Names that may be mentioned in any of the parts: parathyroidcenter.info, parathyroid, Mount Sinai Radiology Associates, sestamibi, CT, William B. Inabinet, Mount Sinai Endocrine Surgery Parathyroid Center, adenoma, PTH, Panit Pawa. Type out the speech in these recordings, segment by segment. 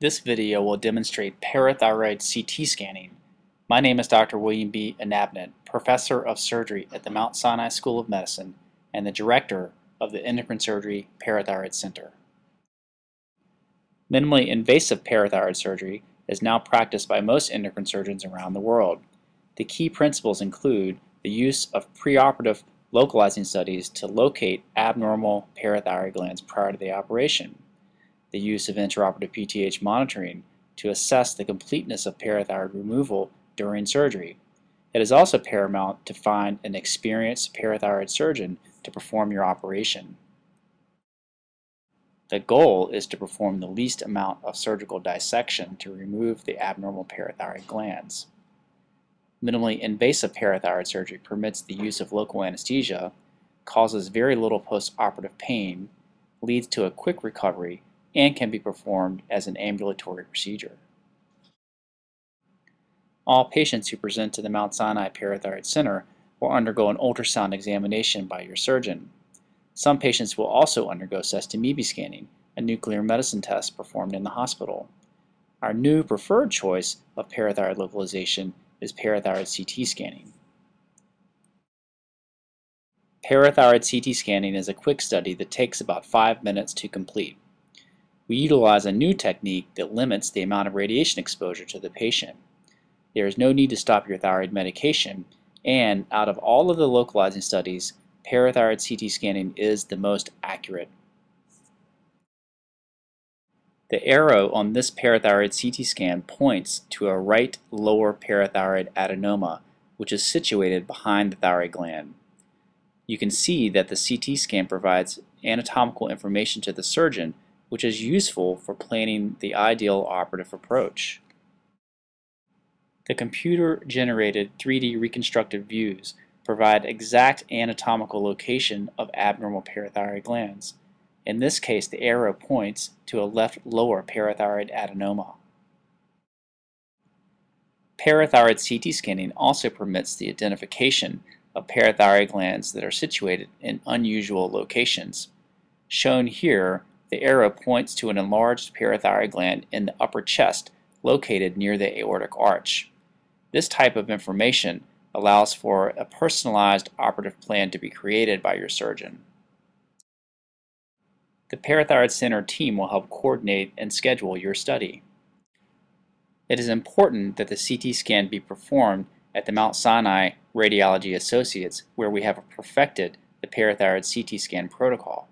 This video will demonstrate parathyroid CT scanning. My name is Dr. William B. Inabinet, Professor of Surgery at the Mount Sinai School of Medicine and the Director of the Endocrine Surgery Parathyroid Center. Minimally invasive parathyroid surgery is now practiced by most endocrine surgeons around the world. The key principles include the use of preoperative localizing studies to locate abnormal parathyroid glands prior to the operation, the use of intraoperative PTH monitoring to assess the completeness of parathyroid removal during surgery. It is also paramount to find an experienced parathyroid surgeon to perform your operation. The goal is to perform the least amount of surgical dissection to remove the abnormal parathyroid glands. Minimally invasive parathyroid surgery permits the use of local anesthesia, causes very little postoperative pain, leads to a quick recovery, and can be performed as an ambulatory procedure. All patients who present to the Mount Sinai Parathyroid Center will undergo an ultrasound examination by your surgeon. Some patients will also undergo sestamibi scanning, a nuclear medicine test performed in the hospital. Our new preferred choice of parathyroid localization is parathyroid CT scanning. Parathyroid CT scanning is a quick study that takes about 5 minutes to complete. We utilize a new technique that limits the amount of radiation exposure to the patient. There is no need to stop your thyroid medication, and out of all of the localizing studies, parathyroid CT scanning is the most accurate. The arrow on this parathyroid CT scan points to a right lower parathyroid adenoma, which is situated behind the thyroid gland. You can see that the CT scan provides anatomical information to the surgeon, which is useful for planning the ideal operative approach. The computer-generated 3D reconstructed views provide exact anatomical location of abnormal parathyroid glands. In this case, the arrow points to a left lower parathyroid adenoma. Parathyroid CT scanning also permits the identification of parathyroid glands that are situated in unusual locations. Shown here, the arrow points to an enlarged parathyroid gland in the upper chest located near the aortic arch. This type of information allows for a personalized operative plan to be created by your surgeon. The Parathyroid Center team will help coordinate and schedule your study. It is important that the CT scan be performed at the Mount Sinai Radiology Associates, where we have perfected the parathyroid CT scan protocol.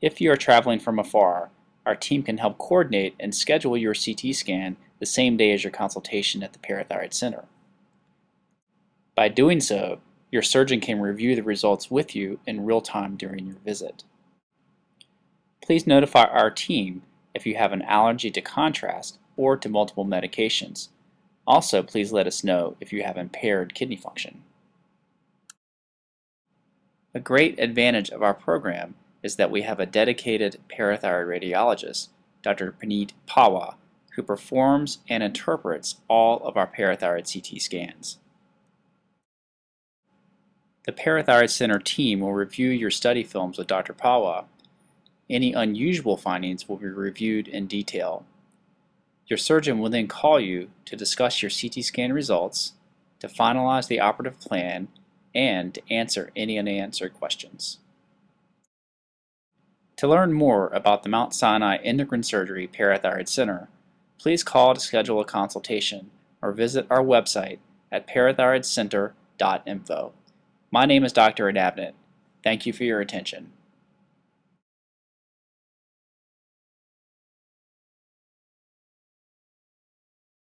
If you are traveling from afar, our team can help coordinate and schedule your CT scan the same day as your consultation at the Parathyroid Center. By doing so, your surgeon can review the results with you in real time during your visit. Please notify our team if you have an allergy to contrast or to multiple medications. Also, please let us know if you have impaired kidney function. A great advantage of our program is that we have a dedicated parathyroid radiologist, Dr. Panit Pawa, who performs and interprets all of our parathyroid CT scans. The Parathyroid Center team will review your study films with Dr. Pawa. Any unusual findings will be reviewed in detail. Your surgeon will then call you to discuss your CT scan results, to finalize the operative plan, and to answer any unanswered questions. To learn more about the Mount Sinai Endocrine Surgery Parathyroid Center, please call to schedule a consultation or visit our website at parathyroidcenter.info. My name is Dr. Inabinet. Thank you for your attention.